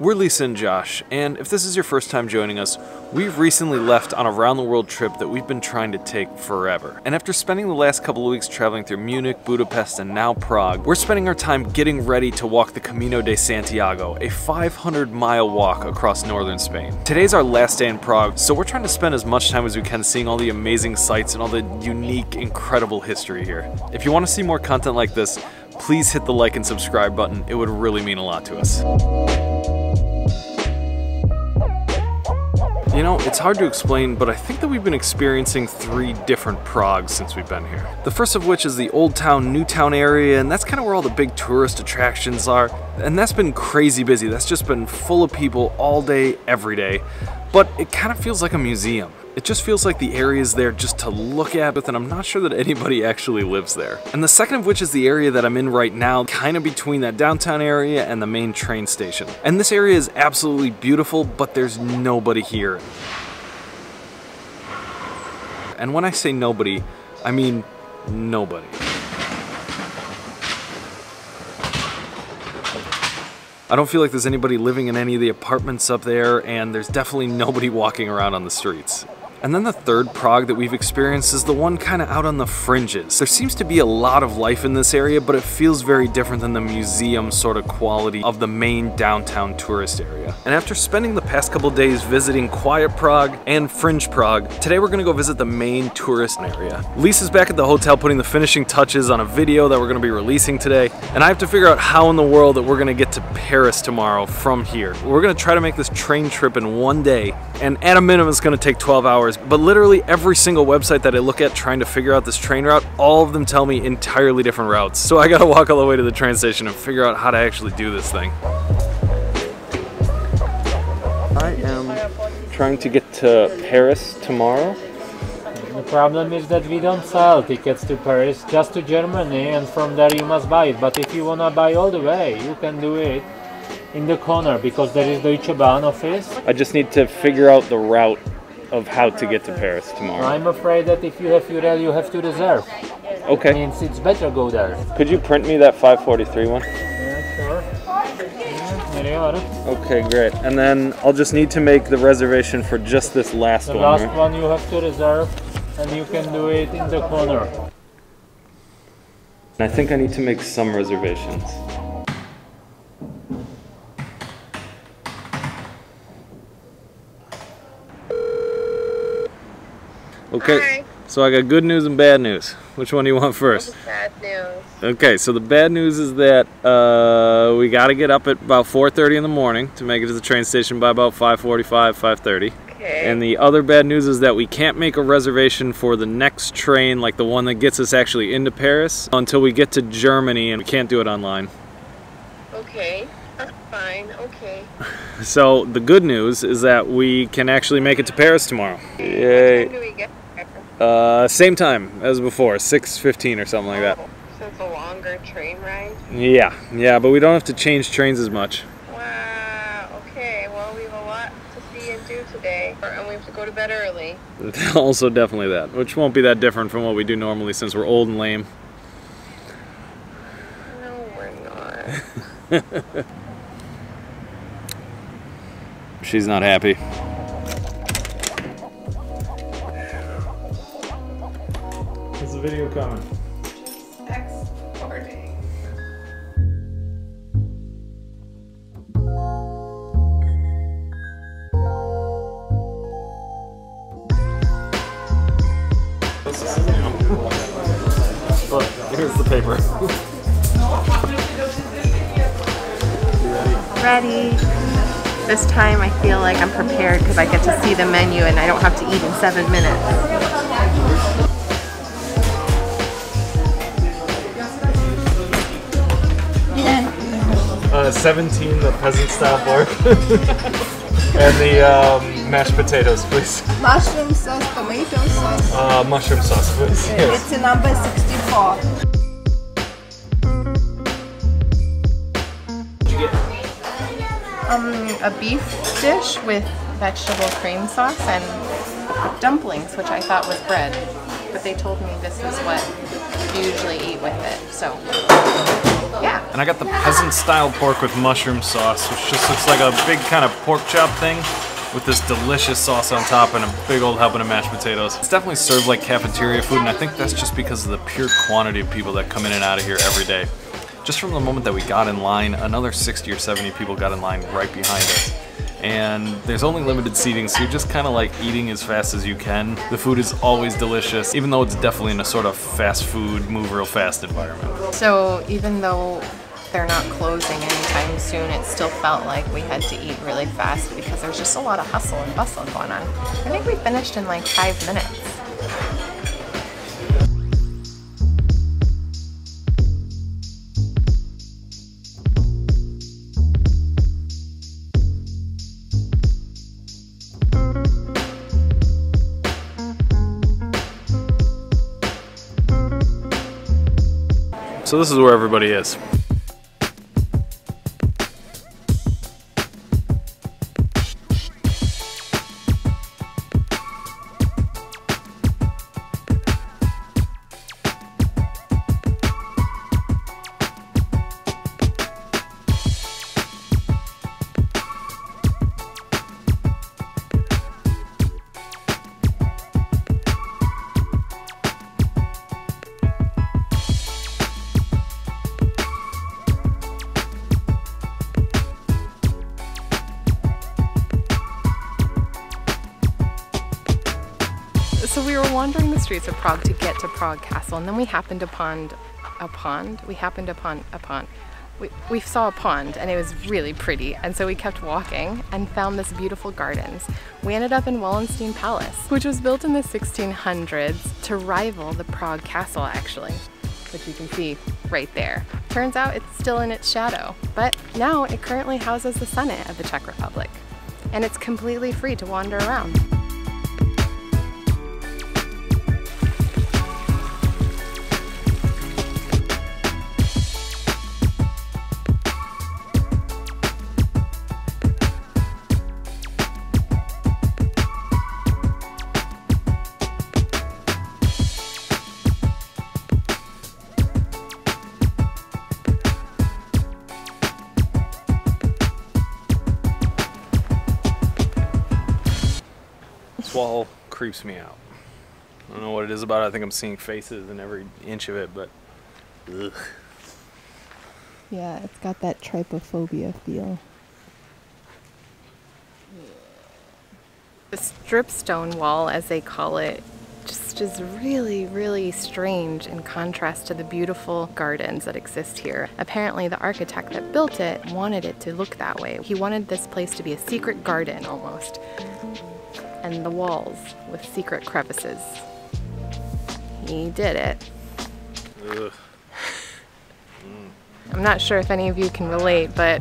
We're Lisa and Josh, and if this is your first time joining us, we've recently left on a round-the-world trip that we've been trying to take forever. And after spending the last couple of weeks traveling through Munich, Budapest, and now Prague, we're spending our time getting ready to walk the Camino de Santiago, a 500-mile walk across northern Spain. Today's our last day in Prague, so we're trying to spend as much time as we can seeing all the amazing sights and all the unique, incredible history here. If you want to see more content like this, please hit the like and subscribe button. It would really mean a lot to us. You know, it's hard to explain, but I think that we've been experiencing three different Pragues since we've been here. The first of which is the Old Town, New Town area, and that's kind of where all the big tourist attractions are. And that's been crazy busy. That's just been full of people all day, every day. But it kind of feels like a museum. It just feels like the area is there just to look at, and I'm not sure that anybody actually lives there. And the second of which is the area that I'm in right now, kind of between that downtown area and the main train station. And this area is absolutely beautiful, but there's nobody here. And when I say nobody, I mean nobody. I don't feel like there's anybody living in any of the apartments up there, and there's definitely nobody walking around on the streets. And then the third Prague that we've experienced is the one kind of out on the fringes. There seems to be a lot of life in this area, but it feels very different than the museum sort of quality of the main downtown tourist area. And after spending the past couple days visiting quiet Prague and fringe Prague, today we're gonna go visit the main tourist area. Lisa's back at the hotel putting the finishing touches on a video that we're gonna be releasing today, and I have to figure out how in the world that we're gonna get to Paris tomorrow from here. We're gonna try to make this train trip in one day, and at a minimum it's gonna take 12 hours. But literally every single website that I look at trying to figure out this train route, all of them tell me entirely different routes. So I gotta walk all the way to the train station and figure out how to actually do this thing. I am trying to get to Paris tomorrow. The problem is that we don't sell tickets to Paris, just to Germany, and from there you must buy it. But if you wanna buy all the way, you can do it in the corner, because there is the Deutsche Bahn office. I just need to figure out the route of how to get to Paris tomorrow. I'm afraid that if you have URL, you have to reserve. Okay. It means it's better go there. Could you print me that 543 one? Yeah, sure. Yeah. Okay, great. And then I'll just need to make the reservation for just this last one. The last one you have to reserve, and you can do it in the corner. I think I need to make some reservations. Okay, hi. So I got good news and bad news. Which one do you want first? Bad news. Okay, so the bad news is that we got to get up at about 4:30 in the morning to make it to the train station by about 5:45, 5:30. Okay. And the other bad news is that we can't make a reservation for the next train, like the one that gets us actually into Paris, until we get to Germany, and we can't do it online. Okay. Fine, okay. So the good news is that we can actually make it to Paris tomorrow. Yay. What time do we get there? Same time as before, 6:15 or something like that. So it's a longer train ride? Yeah, yeah, but we don't have to change trains as much. Wow, okay, well we have a lot to see and do today, and we have to go to bed early. Also definitely that, which won't be that different from what we do normally since we're old and lame. No, we're not. She's not happy. Is the video coming? Just exporting. Look, here's the paper. Ready. This time I feel like I'm prepared because I get to see the menu and I don't have to eat in 7 minutes. Yeah. 17, the peasant style pork. And the mashed potatoes, please. Mushroom sauce, tomato sauce. Mushroom sauce, please. Yes. It's number 64. A beef dish with vegetable cream sauce and dumplings, which I thought was bread, but they told me this is what you usually eat with it, so yeah. And I got the peasant-style pork with mushroom sauce, which just looks like a big kind of pork chop thing with this delicious sauce on top and a big old helping of mashed potatoes. It's definitely served like cafeteria food, and I think that's just because of the pure quantity of people that come in and out of here every day. Just from the moment that we got in line, another 60 or 70 people got in line right behind us. And there's only limited seating, so you're just kind of like eating as fast as you can. The food is always delicious, even though it's definitely in a sort of fast food, move real fast environment. So even though they're not closing anytime soon, it still felt like we had to eat really fast because there's just a lot of hustle and bustle going on. I think we finished in like 5 minutes. So this is where everybody is. So we were wandering the streets of Prague to get to Prague Castle, and then we happened upon we saw a pond, and it was really pretty, and so we kept walking and found this beautiful gardens. We ended up in Wallenstein Palace, which was built in the 1600s to rival the Prague Castle, actually, which you can see right there. Turns out it's still in its shadow, but now it currently houses the Senate of the Czech Republic, and it's completely free to wander around. Wall creeps me out. I don't know what it is about it. I think I'm seeing faces in every inch of it, but ugh. Yeah, it's got that trypophobia feel. The strip stone wall, as they call it, just is really, really strange in contrast to the beautiful gardens that exist here. Apparently the architect that built it wanted it to look that way. He wanted this place to be a secret garden almost. And the walls with secret crevices. He did it. Ugh. I'm not sure if any of you can relate, but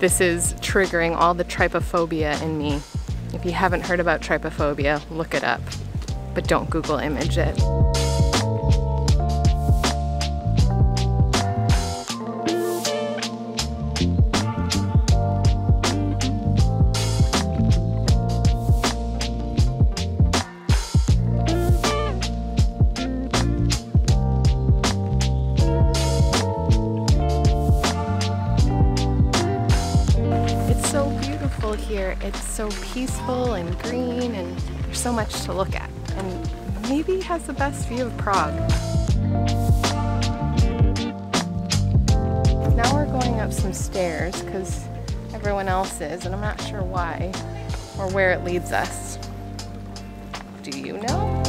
this is triggering all the trypophobia in me. If you haven't heard about trypophobia, look it up, but don't Google image it. Here, it's so peaceful and green, and there's so much to look at, and maybe has the best view of Prague. Now we're going up some stairs because everyone else is, and I'm not sure why or where it leads us. Do you know?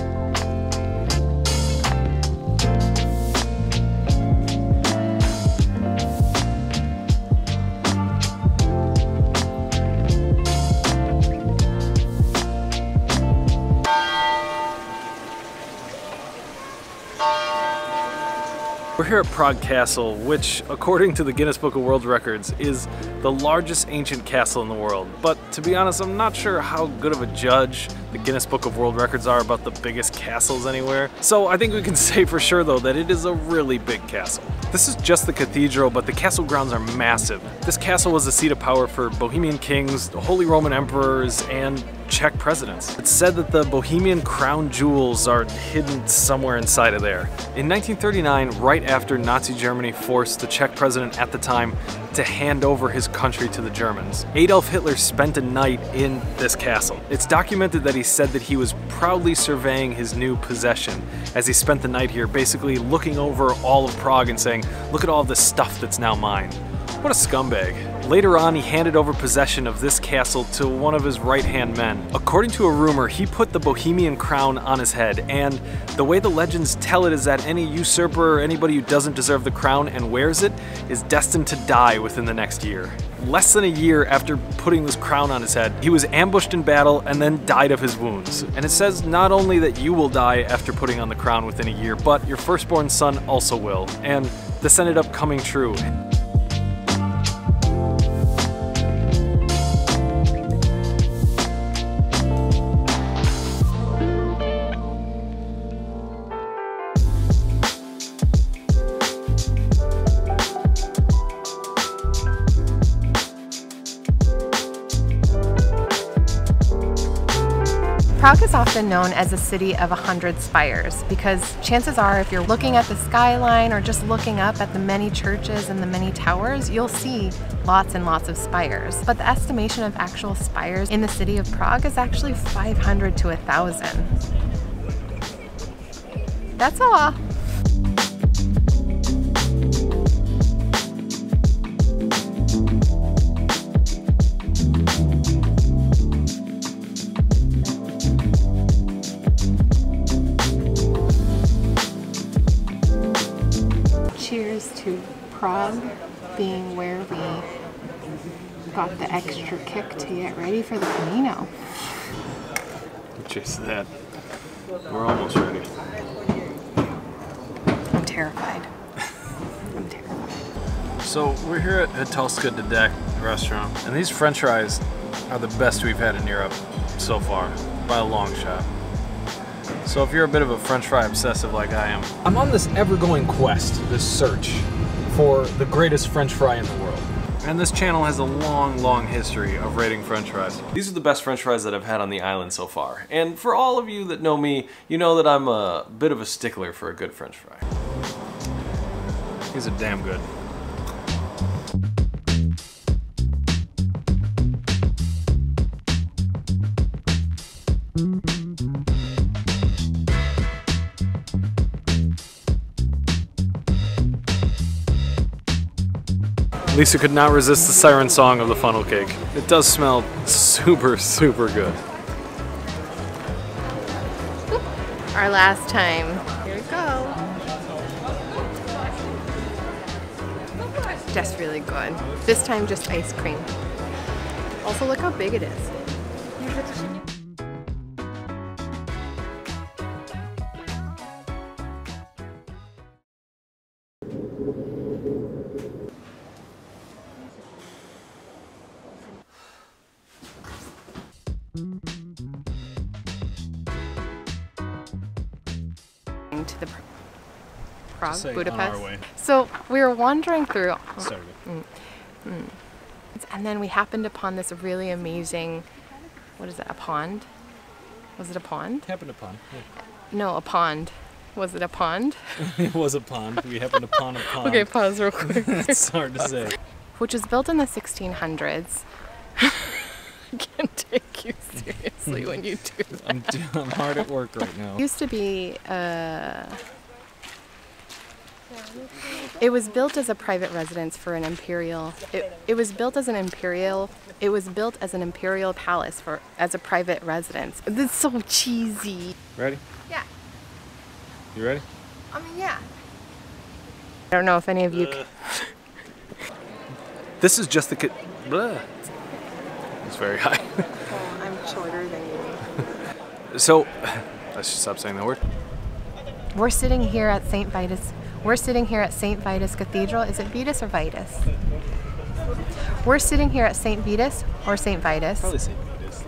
We're here at Prague Castle, which, according to the Guinness Book of World Records, is the largest ancient castle in the world. But to be honest, I'm not sure how good of a judge the Guinness Book of World Records are about the biggest castles anywhere. So I think we can say for sure though that it is a really big castle. This is just the cathedral, but the castle grounds are massive. This castle was the seat of power for Bohemian kings, the Holy Roman emperors, and Czech presidents. It's said that the Bohemian crown jewels are hidden somewhere inside of there. In 1939, right after Nazi Germany forced the Czech president at the time to hand over his country to the Germans, Adolf Hitler spent a night in this castle. It's documented that he said that he was proudly surveying his new possession as he spent the night here, basically looking over all of Prague and saying, "Look at all the stuff that's now mine." What a scumbag. Later on, he handed over possession of this castle to one of his right-hand men. According to a rumor, he put the Bohemian crown on his head, and the way the legends tell it is that any usurper or anybody who doesn't deserve the crown and wears it is destined to die within the next year. Less than a year after putting this crown on his head, he was ambushed in battle and then died of his wounds. And it says not only that you will die after putting on the crown within a year, but your firstborn son also will. And this ended up coming true. Prague is often known as a city of 100 spires because chances are if you're looking at the skyline or just looking up at the many churches and the many towers, you'll see lots and lots of spires. But the estimation of actual spires in the city of Prague is actually 500 to 1,000. That's all. To Prague being where we got the extra kick to get ready for the Camino. Just that. We're almost ready. I'm terrified. I'm terrified. So we're here at Hotelska Dedek restaurant, and these french fries are the best we've had in Europe so far, by a long shot. So if you're a bit of a french fry obsessive like I am, I'm on this ever-going quest, this search for the greatest french fry in the world. And this channel has a long, long history of rating french fries. These are the best french fries that I've had on the island so far. And for all of you that know me, you know that I'm a bit of a stickler for a good french fry. These are damn good. Lisa could not resist the siren song of the funnel cake. It does smell super, super good. Our last time. Here we go. Just really good. This time just ice cream. Also look how big it is. To the Prague, Budapest. So we were wandering through, and then we happened upon this really amazing, what is it, a pond? Was it a pond? Happened upon. Yeah. No, a pond. Was it a pond? It was a pond. We happened upon a pond. Okay, pause real quick. It's hard to say. Which was built in the 1600s. I can't take you seriously when you do that. I'm hard at work right now. It used to be, it was built as a private residence for an imperial. It was built as an imperial palace as a private residence. This is so cheesy. Ready? Yeah. You ready? I mean, yeah. I don't know if any of you can. This is just the kid. It's very high. Oh, I'm shorter than you. So, let's just stop saying that word. We're sitting here at Saint Vitus. We're sitting here at Saint Vitus Cathedral. Is it Vitus or Vitus? We're sitting here at Saint Vitus or Saint Vitus. Probably Saint Vitus.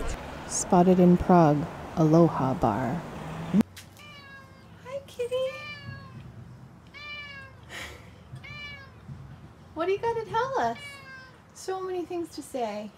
Spotted in Prague. Aloha Bar. Hi, kitty. What do you got to tell us? So many things to say.